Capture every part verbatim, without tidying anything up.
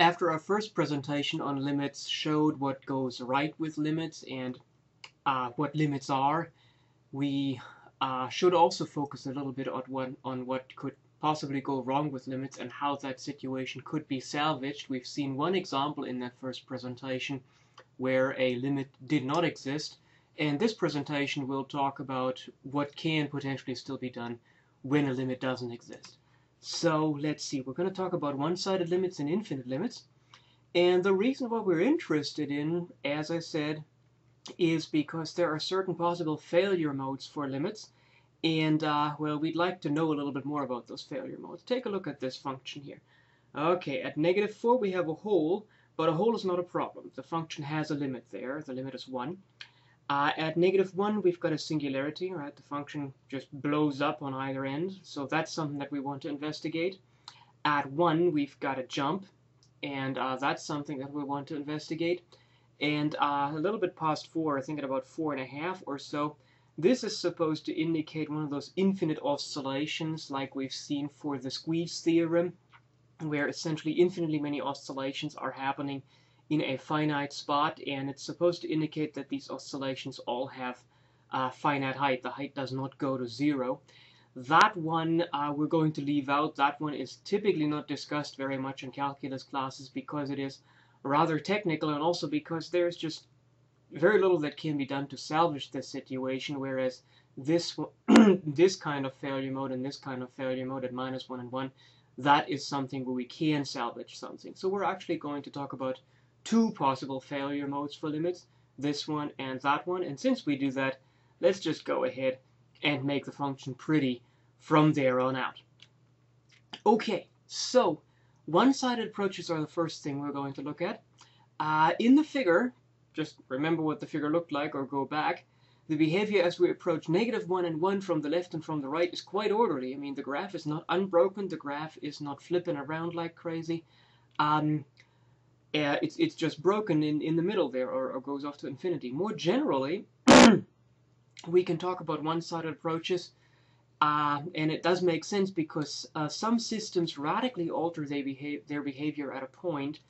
After our first presentation on limits showed what goes right with limits and uh, what limits are, we uh, should also focus a little bit on what, on what could possibly go wrong with limits and how that situation could be salvaged. We've seen one example in that first presentation where a limit did not exist, and this presentation will talk about what can potentially still be done when a limit doesn't exist. So let's see, we're going to talk about one-sided limits and infinite limits. And the reason why we're interested in, as I said, is because there are certain possible failure modes for limits. And, uh, well, we'd like to know a little bit more about those failure modes. Take a look at this function here. Okay, at negative four we have a hole, but a hole is not a problem. The function has a limit there. The limit is one. Uh, at negative one, we've got a singularity, right? The function just blows up on either end, so that's something that we want to investigate. At one, we've got a jump, and uh, that's something that we want to investigate. And uh, a little bit past four, I think at about four and a half or so, this is supposed to indicate one of those infinite oscillations like we've seen for the squeeze theorem, where essentially infinitely many oscillations are happening in a finite spot, and it's supposed to indicate that these oscillations all have uh, finite height. The height does not go to zero. That one uh, we're going to leave out. That one is typically not discussed very much in calculus classes because it is rather technical, and also because there's just very little that can be done to salvage this situation, whereas this, this kind of failure mode and this kind of failure mode at minus one and one, that is something where we can salvage something. So we're actually going to talk about two possible failure modes for limits, this one and that one, and since we do that, let's just go ahead and make the function pretty from there on out. Okay, so one-sided approaches are the first thing we're going to look at. Uh, in the figure, just remember what the figure looked like or go back, the behavior as we approach negative one and one from the left and from the right is quite orderly. I mean, the graph is not unbroken, the graph is not flipping around like crazy. Um, Uh, it's, it's just broken in, in the middle there, or, or goes off to infinity. More generally, we can talk about one-sided approaches, uh, and it does make sense because uh, some systems radically alter their, behav their behavior at a point.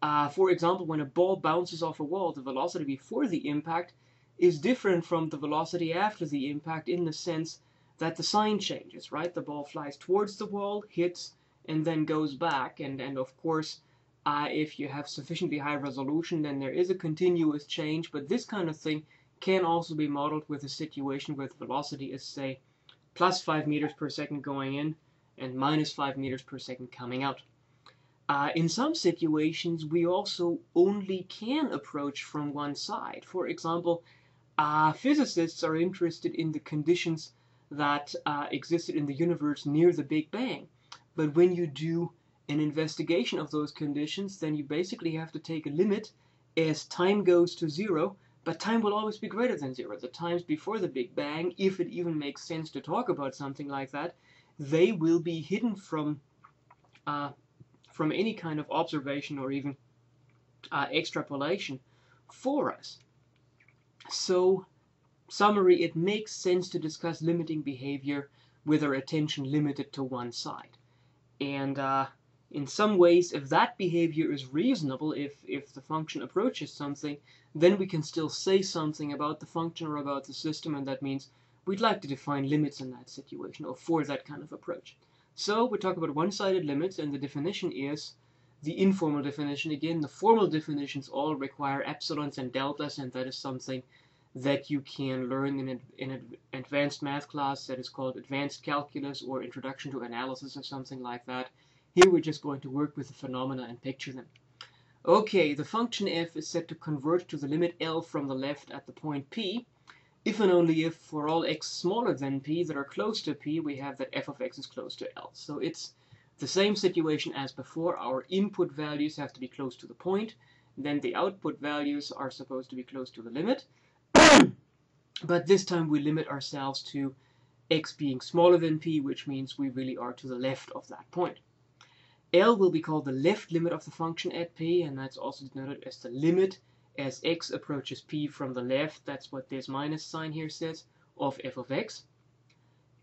Uh, for example, when a ball bounces off a wall, the velocity before the impact is different from the velocity after the impact in the sense that the sign changes, right? The ball flies towards the wall, hits, and then goes back, and, and of course, Uh, if you have sufficiently high resolution, then there is a continuous change, but this kind of thing can also be modeled with a situation where the velocity is, say, plus five meters per second going in and minus five meters per second coming out. Uh, in some situations, we also only can approach from one side. For example, uh, physicists are interested in the conditions that uh, existed in the universe near the Big Bang, but when you do an investigation of those conditions, then you basically have to take a limit as time goes to zero, but time will always be greater than zero. The times before the Big Bang, if it even makes sense to talk about something like that, they will be hidden from uh, from any kind of observation or even uh, extrapolation for us. So, summary, it makes sense to discuss limiting behavior with our attention limited to one side. And uh, in some ways, if that behavior is reasonable, if, if the function approaches something, then we can still say something about the function or about the system, and that means we'd like to define limits in that situation or for that kind of approach. So we talk about one-sided limits, and the definition is the informal definition. Again, the formal definitions all require epsilons and deltas, and that is something that you can learn in an in advanced math class that is called advanced calculus or introduction to analysis or something like that. Here we're just going to work with the phenomena and picture them. Okay, the function f is said to converge to the limit L from the left at the point P, if and only if for all x smaller than P that are close to P, we have that f of x is close to L. So it's the same situation as before. Our input values have to be close to the point, then the output values are supposed to be close to the limit, but this time we limit ourselves to x being smaller than P, which means we really are to the left of that point. L will be called the left limit of the function at P, and that's also denoted as the limit as x approaches P from the left. That's what this minus sign here says, of f of x.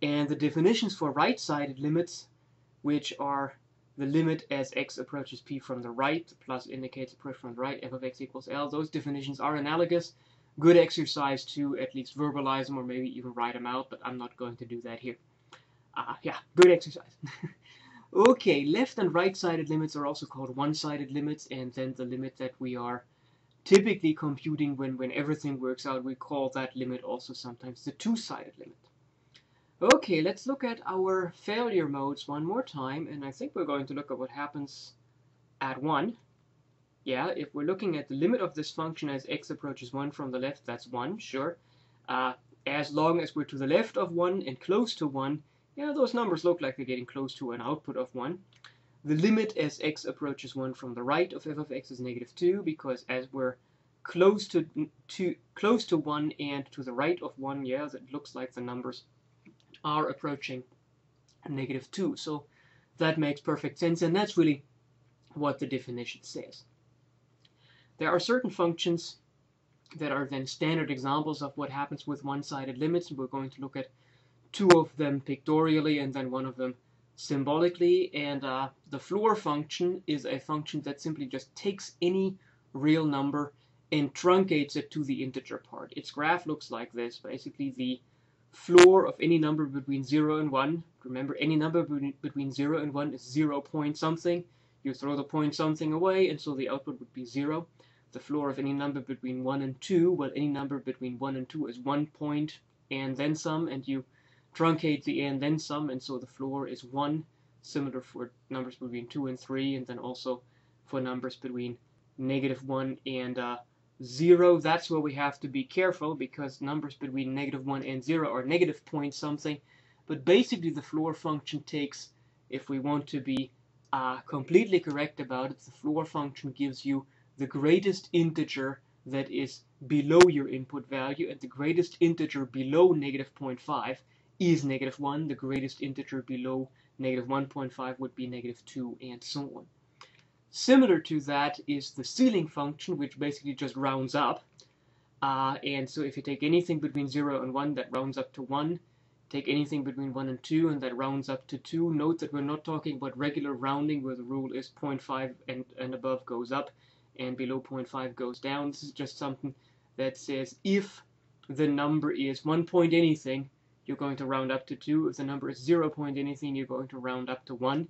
And the definitions for right-sided limits, which are the limit as x approaches p from the right, plus indicates approach from the right, f of x equals L. Those definitions are analogous. Good exercise to at least verbalize them or maybe even write them out, but I'm not going to do that here. Ah, uh, yeah, good exercise. Okay, left and right-sided limits are also called one-sided limits, and then the limit that we are typically computing when, when everything works out, we call that limit also sometimes the two-sided limit. Okay, let's look at our failure modes one more time, and I think we're going to look at what happens at one. Yeah, if we're looking at the limit of this function as x approaches one from the left, that's one, sure. Uh, as long as we're to the left of one and close to one, yeah, those numbers look like they're getting close to an output of one. The limit as x approaches one from the right of f of x is negative two, because as we're close to, to, close to one and to the right of one, yeah, it looks like the numbers are approaching negative two. So that makes perfect sense, and that's really what the definition says. There are certain functions that are then standard examples of what happens with one-sided limits, and we're going to look at two of them pictorially and then one of them symbolically. And uh, the floor function is a function that simply just takes any real number and truncates it to the integer part. Its graph looks like this. Basically, the floor of any number between zero and one. Remember, any number between zero and one is zero point something. You throw the point something away, and so the output would be zero. The floor of any number between one and two, well, any number between one and two is one point and then some, and you truncate the and then some, and so the floor is one. Similar for numbers between two and three, and then also for numbers between negative one and uh, zero. That's where we have to be careful, because numbers between negative one and zero are negative point something. But basically the floor function takes, if we want to be uh, completely correct about it, the floor function gives you the greatest integer that is below your input value, and the greatest integer below negative zero point five is negative one. The greatest integer below negative one point five would be negative two, and so on. Similar to that is the ceiling function, which basically just rounds up. Uh, and so if you take anything between zero and one, that rounds up to one. Take anything between one and two, and that rounds up to two. Note that we're not talking about regular rounding, where the rule is zero point five and, and above goes up, and below zero point five goes down. This is just something that says if the number is one point anything, you're going to round up to two. If the number is zero point anything, you're going to round up to one.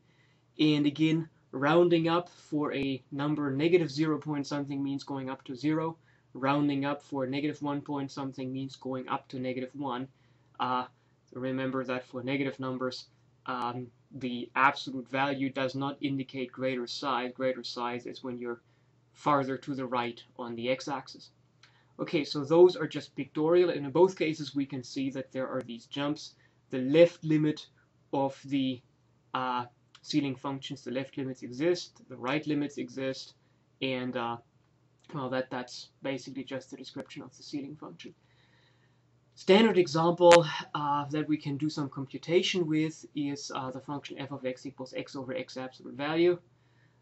And again, rounding up for a number negative zero point something means going up to zero. Rounding up for negative one point something means going up to negative one. Uh, remember that for negative numbers, um, the absolute value does not indicate greater size. Greater size is when you're farther to the right on the x-axis. Okay, so those are just pictorial, and in both cases we can see that there are these jumps. The left limit of the uh, ceiling functions, the left limits exist, the right limits exist, and uh, well, that, that's basically just the description of the ceiling function. Standard example uh, that we can do some computation with is uh, the function f of x equals x over x absolute value.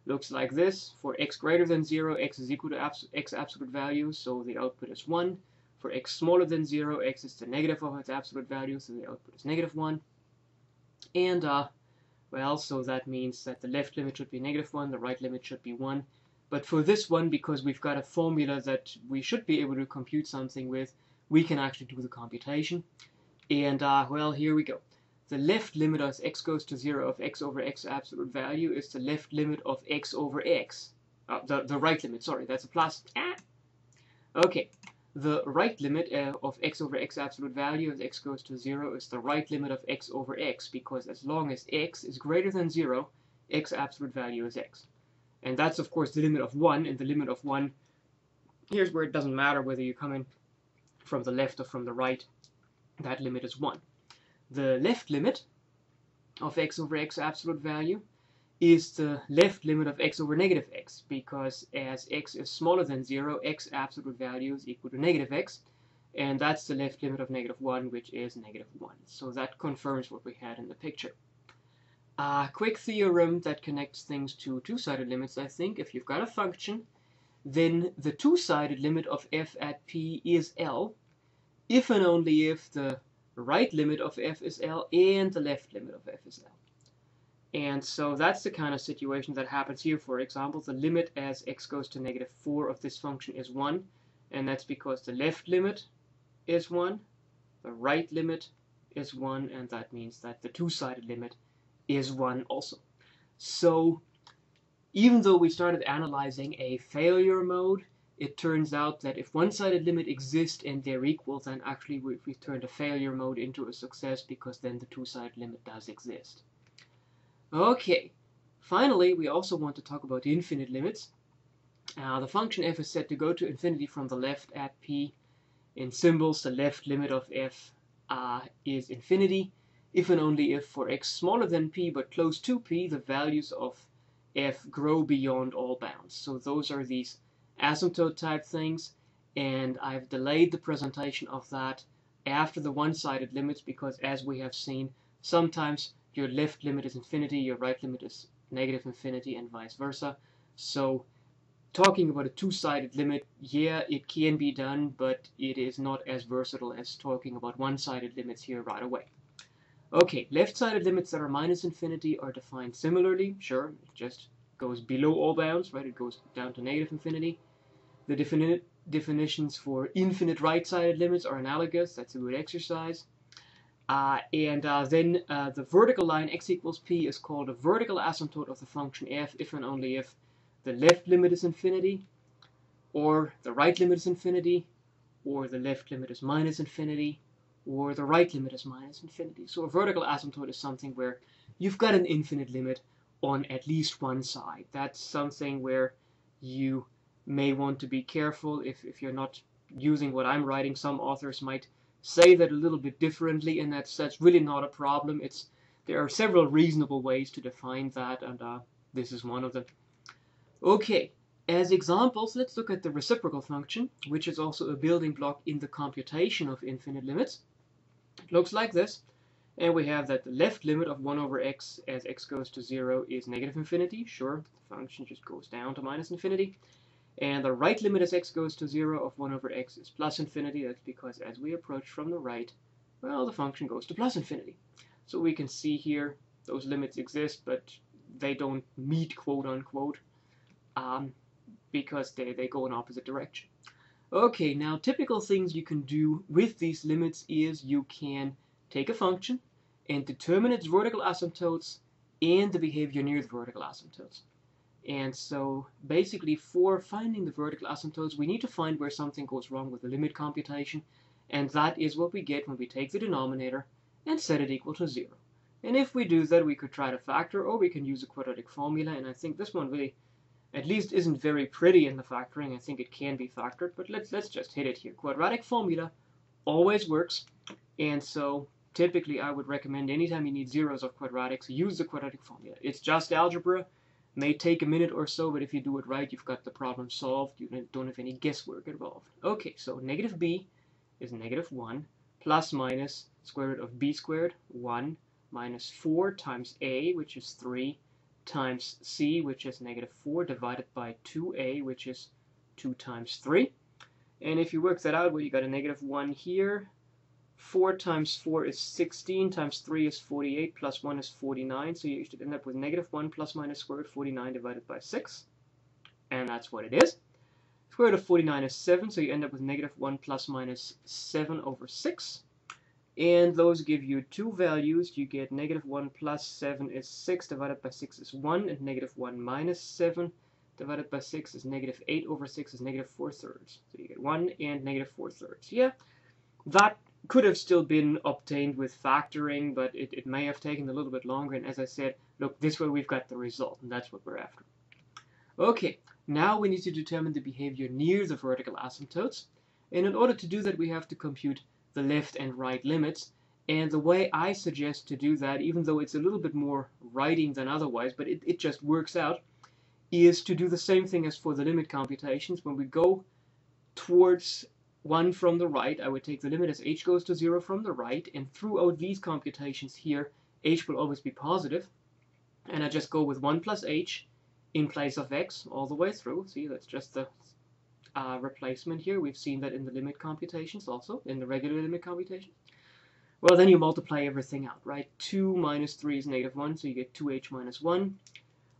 Looks like this. For x greater than zero, x is equal to abs x absolute value, so the output is one. For x smaller than zero, x is the negative of its absolute value, so the output is negative one. And, uh, well, so that means that the left limit should be negative one, the right limit should be one. But for this one, because we've got a formula that we should be able to compute something with, we can actually do the computation. And, uh, well, here we go. The left limit as x goes to zero of x over x absolute value is the left limit of x over x. Uh, the, the right limit, sorry, that's a plus. Ah. Okay, the right limit uh, of x over x absolute value as x goes to zero is the right limit of x over x, because as long as x is greater than zero, x absolute value is x. And that's, of course, the limit of one, and the limit of one, here's where it doesn't matter whether you come in from the left or from the right, that limit is one. The left limit of x over x absolute value is the left limit of x over negative x, because as x is smaller than zero, x absolute value is equal to negative x, and that's the left limit of negative one, which is negative one. So that confirms what we had in the picture. A quick theorem that connects things to two-sided limits, I think. If you've got a function, then the two-sided limit of f at p is L, if and only if the right limit of f is L and the left limit of f is L. And so that's the kind of situation that happens here. For example, the limit as x goes to negative four of this function is one, and that's because the left limit is one, the right limit is one, and that means that the two-sided limit is one also. So even though we started analyzing a failure mode, it turns out that if one-sided limit exists and they're equal, then actually we, we turned a failure mode into a success, because then the two-sided limit does exist. Okay, finally we also want to talk about infinite limits. Uh, the function f is said to go to infinity from the left at p. In symbols, the left limit of f uh, is infinity, if and only if for x smaller than p but close to p, the values of f grow beyond all bounds. So those are these asymptote type things, and I've delayed the presentation of that after the one-sided limits because, as we have seen, sometimes your left limit is infinity, your right limit is negative infinity, and vice versa. So talking about a two-sided limit, yeah, it can be done, but it is not as versatile as talking about one-sided limits here right away. Okay, left-sided limits that are minus infinity are defined similarly. Sure, it just goes below all bounds, right? It goes down to negative infinity. The defini- definitions for infinite right-sided limits are analogous. That's a good exercise. Uh, and uh, then uh, the vertical line x equals p is called a vertical asymptote of the function f, if and only if the left limit is infinity, or the right limit is infinity, or the left limit is minus infinity, or the right limit is minus infinity. So a vertical asymptote is something where you've got an infinite limit on at least one side. That's something where you may want to be careful if, if you're not using what I'm writing. Some authors might say that a little bit differently, and that's, that's really not a problem. It's, there are several reasonable ways to define that, and uh, this is one of them. Okay, as examples, let's look at the reciprocal function, which is also a building block in the computation of infinite limits. It looks like this. And we have that the left limit of one over x as x goes to zero is negative infinity. Sure, the function just goes down to minus infinity. And the right limit as x goes to zero of one over x is plus infinity. That's because as we approach from the right, well, the function goes to plus infinity. So we can see here those limits exist, but they don't meet, quote unquote, um, because they, they go in opposite direction. Okay, now typical things you can do with these limits is you can take a function and determine its vertical asymptotes and the behavior near the vertical asymptotes. And so basically for finding the vertical asymptotes, we need to find where something goes wrong with the limit computation, and that is what we get when we take the denominator and set it equal to zero. And if we do that, we could try to factor, or we can use a quadratic formula, and I think this one really at least isn't very pretty in the factoring. I think it can be factored, but let's, let's just hit it here. Quadratic formula always works, and so typically, I would recommend anytime you need zeros of quadratics, use the quadratic formula. It's just algebra, may take a minute or so, but if you do it right, you've got the problem solved. You don't have any guesswork involved. Okay, so negative b is negative one, plus minus square root of b squared, one, minus four times a, which is three, times c, which is negative four, divided by two a, which is two times three. And if you work that out, well, you got a negative one here. four times four is sixteen, times three is forty-eight, plus one is forty-nine, so you should end up with negative one plus minus square root of forty-nine divided by six, and that's what it is. Square root of forty-nine is seven, so you end up with negative one plus minus seven over six, and those give you two values. You get negative one plus seven is six, divided by six is one, and negative one minus seven divided by six is negative eight over six is negative four thirds, so you get one and negative four thirds. Yeah, that could have still been obtained with factoring, but it, it may have taken a little bit longer, and as I said, look, this way we've got the result, and that's what we're after. Okay, now we need to determine the behavior near the vertical asymptotes, and in order to do that we have to compute the left and right limits, and the way I suggest to do that, even though it's a little bit more writing than otherwise, but it, it just works out, is to do the same thing as for the limit computations. When we go towards one from the right, I would take the limit as h goes to zero from the right, and throughout these computations here, h will always be positive, and I just go with one plus h in place of x all the way through. See, that's just the uh, replacement here. We've seen that in the limit computations also, in the regular limit computations. well, then you multiply everything out, right? two minus three is negative one, so you get two h minus one.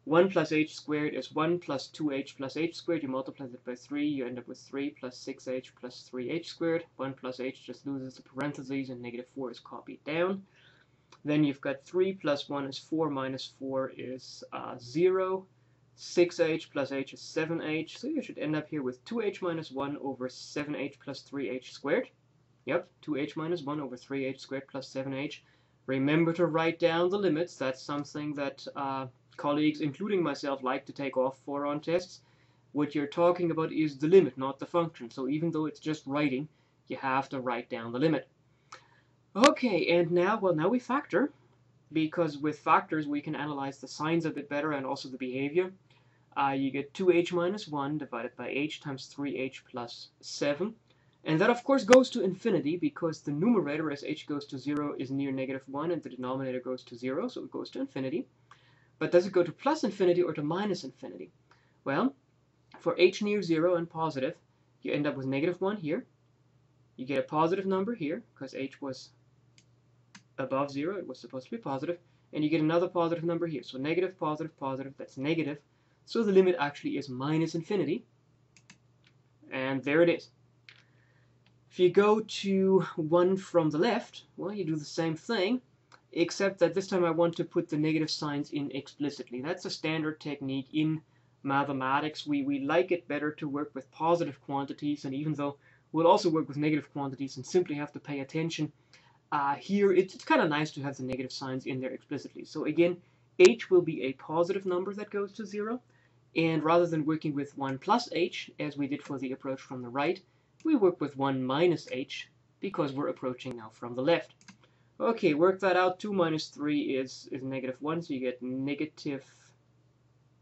one plus h squared is one plus two h plus h squared. You multiply that by three, you end up with three plus six h plus three h squared. one plus h just loses the parentheses, and negative four is copied down. Then you've got three plus one is four, minus four is uh, zero. six h plus h is seven h, so you should end up here with two h minus one over seven h plus three h squared. Yep, two h minus one over three h squared plus seven h. Remember to write down the limits. That's something that uh, colleagues, including myself, like to take off for on tests. What you're talking about is the limit, not the function. So even though it's just writing, you have to write down the limit. Okay, and now, well, now we factor, because with factors we can analyze the signs a bit better and also the behavior. Uh, you get two h minus one divided by h times three h plus seven. And that, of course, goes to infinity, because the numerator, as h goes to zero, is near negative one, and the denominator goes to zero, so it goes to infinity. But does it go to plus infinity or to minus infinity? Well, for h near zero and positive, you end up with negative one here. You get a positive number here, because h was above zero, it was supposed to be positive, and you get another positive number here. So negative, positive, positive, that's negative. So the limit actually is minus infinity, and there it is. If you go to one from the left, well, you do the same thing, except that this time I want to put the negative signs in explicitly. That's a standard technique in mathematics. We, we like it better to work with positive quantities, and even though we'll also work with negative quantities and simply have to pay attention, uh, here it's, it's kind of nice to have the negative signs in there explicitly. So again, h will be a positive number that goes to zero, and rather than working with one plus h, as we did for the approach from the right, we work with one minus h, because we're approaching now from the left. Okay, work that out. two minus three is, is negative one, so you get negative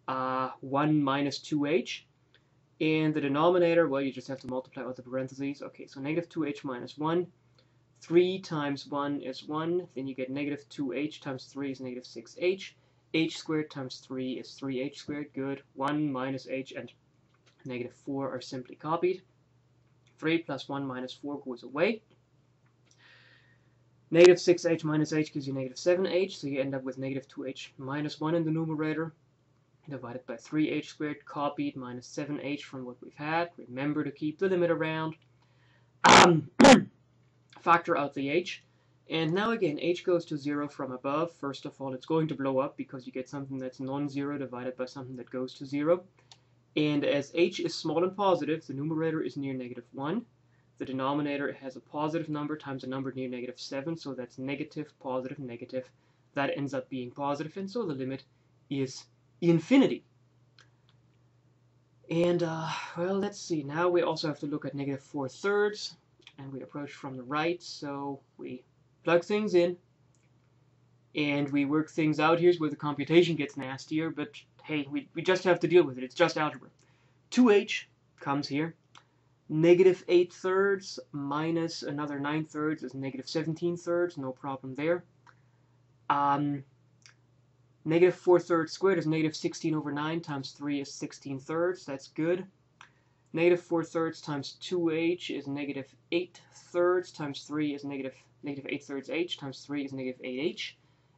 uh, one minus two h. And the denominator, well, you just have to multiply out the parentheses. Okay, so negative two h minus one. three times one is one. Then you get negative two h times three is negative six h. h squared times three is three h squared. Good. one minus h and negative four are simply copied. three plus one minus four goes away. Negative six h minus h gives you negative seven h, so you end up with negative two h minus one in the numerator, divided by three h squared, copied, minus seven h from what we've had. Remember to keep the limit around. Um, factor out the h. And now again, h goes to zero from above. First of all, it's going to blow up, because you get something that's non-zero divided by something that goes to zero. And as h is small and positive, the numerator is near negative one. The denominator has a positive number times a number near negative seven, so that's negative, positive, negative. That ends up being positive, and so the limit is infinity. And, uh, well, let's see. Now we also have to look at negative four thirds, and we approach from the right, so we plug things in, and we work things out. Here's where the computation gets nastier, but hey, we, we just have to deal with it. It's just algebra. two h comes here. Negative eight thirds minus another nine thirds is negative seventeen thirds. No problem there. Um, negative four thirds squared is negative sixteen over nine times three is sixteen thirds. That's good. Negative four thirds times two h is negative eight thirds times three is negative, negative eight thirds h times three is negative eight h.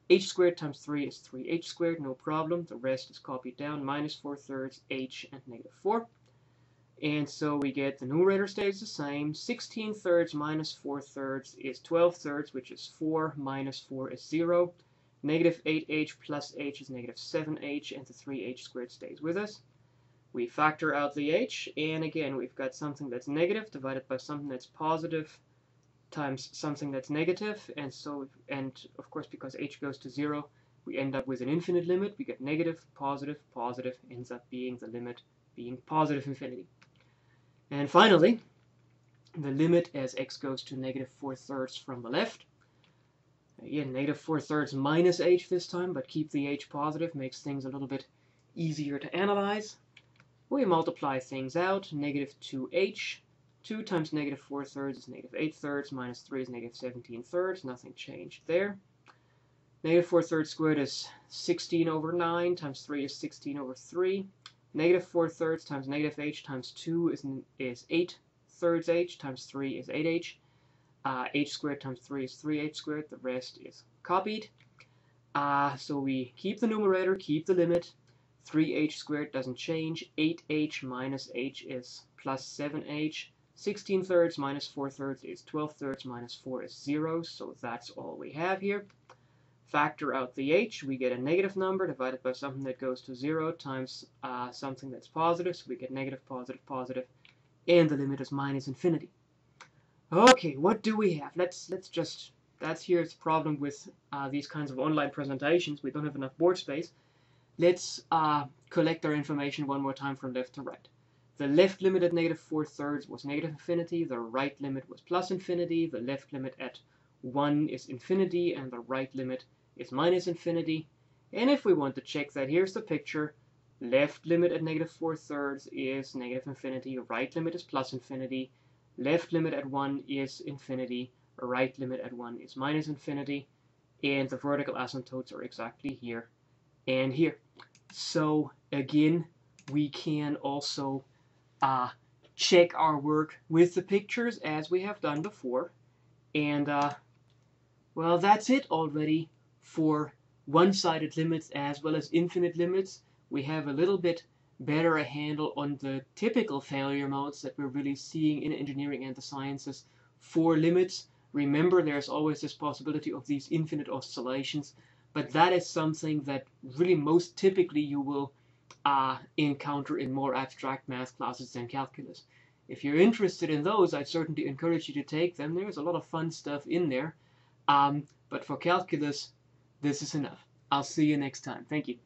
h squared times three is three h squared, no problem. The rest is copied down, minus four thirds, h, and negative four. And so we get the numerator stays the same. sixteen thirds minus four thirds is twelve thirds, which is four, minus four is zero. Negative eight h plus h is negative seven h, and the three h squared stays with us. We factor out the h, and again, we've got something that's negative divided by something that's positive, times something that's negative, and so, and of course, because h goes to zero, we end up with an infinite limit. We get negative, positive, positive, ends up being the limit being positive infinity. And finally, the limit as x goes to negative four thirds from the left. Again, negative four thirds minus h this time, but keep the h positive, makes things a little bit easier to analyze. We multiply things out, negative two h. two times negative four thirds is negative eight thirds, minus three is negative seventeen thirds, nothing changed there. Negative four thirds squared is sixteen over nine, times three is sixteen over three. Negative four thirds times negative h times two is, is eight thirds h, times three is eight h. uh, h squared times three is three h squared, the rest is copied. Uh, so we keep the numerator, keep the limit, three h squared doesn't change, eight h minus h is plus seven h, sixteen thirds minus four thirds is twelve thirds, minus four is zero, so that's all we have here. Factor out the h, we get a negative number divided by something that goes to zero times uh, something that's positive, so we get negative, positive, positive, and the limit is minus infinity. Okay, what do we have? Let's let's just, that's here's the problem with uh, these kinds of online presentations. We don't have enough board space. Let's uh, collect our information one more time from left to right. The left limit at negative four thirds was negative infinity, the right limit was plus infinity, the left limit at one is infinity, and the right limit is minus infinity. And if we want to check that, here's the picture. Left limit at negative four thirds is negative infinity, right limit is plus infinity, left limit at one is infinity, right limit at one is minus infinity, and the vertical asymptotes are exactly here and here. So again, we can also uh, check our work with the pictures as we have done before. And uh, well, that's it already for one-sided limits as well as infinite limits. We have a little bit better a handle on the typical failure modes that we're really seeing in engineering and the sciences for limits. Remember, there's always this possibility of these infinite oscillations, but that is something that really most typically you will uh, encounter in more abstract math classes than calculus. If you're interested in those, I'd certainly encourage you to take them. There's a lot of fun stuff in there, um, but for calculus, this is enough. I'll see you next time. Thank you.